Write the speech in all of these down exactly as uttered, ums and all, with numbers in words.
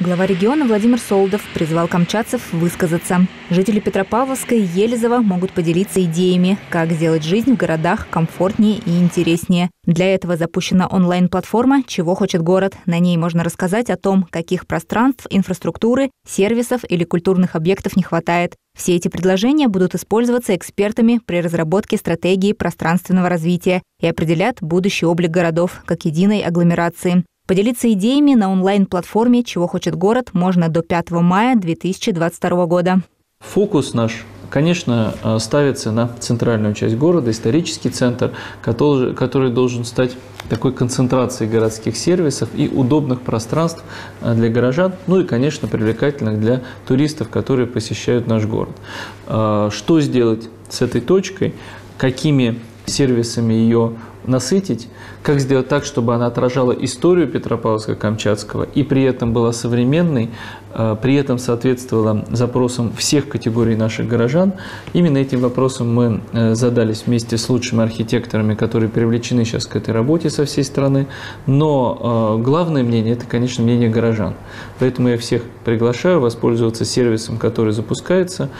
Глава региона Владимир Солодов призвал камчатцев высказаться. Жители Петропавловска и Елизово могут поделиться идеями, как сделать жизнь в городах комфортнее и интереснее. Для этого запущена онлайн-платформа «Чего хочет город». На ней можно рассказать о том, каких пространств, инфраструктуры, сервисов или культурных объектов не хватает. Все эти предложения будут использоваться экспертами при разработке стратегии пространственного развития и определят будущий облик городов как единой агломерации. Поделиться идеями на онлайн-платформе «Чего хочет город» можно до пятого мая две тысячи двадцать второго года. Фокус наш, конечно, ставится на центральную часть города, исторический центр, который, который должен стать такой концентрацией городских сервисов и удобных пространств для горожан, ну и, конечно, привлекательных для туристов, которые посещают наш город. Что сделать с этой точкой, какими сервисами ее насытить, как сделать так, чтобы она отражала историю Петропавловска-Камчатского и при этом была современной, при этом соответствовала запросам всех категорий наших горожан. Именно этим вопросом мы задались вместе с лучшими архитекторами, которые привлечены сейчас к этой работе со всей страны. Но главное мнение – это, конечно, мнение горожан. Поэтому я всех приглашаю воспользоваться сервисом, который запускается,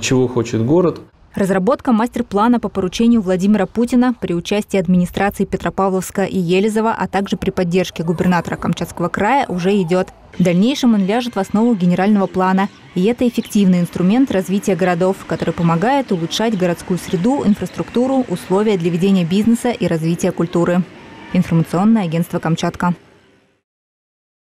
«Чего хочет город». Разработка мастер-плана по поручению Владимира Путина при участии администрации Петропавловска и Елизова, а также при поддержке губернатора Камчатского края уже идет. В дальнейшем он ляжет в основу генерального плана. И это эффективный инструмент развития городов, который помогает улучшать городскую среду, инфраструктуру, условия для ведения бизнеса и развития культуры. Информационное агентство «Камчатка».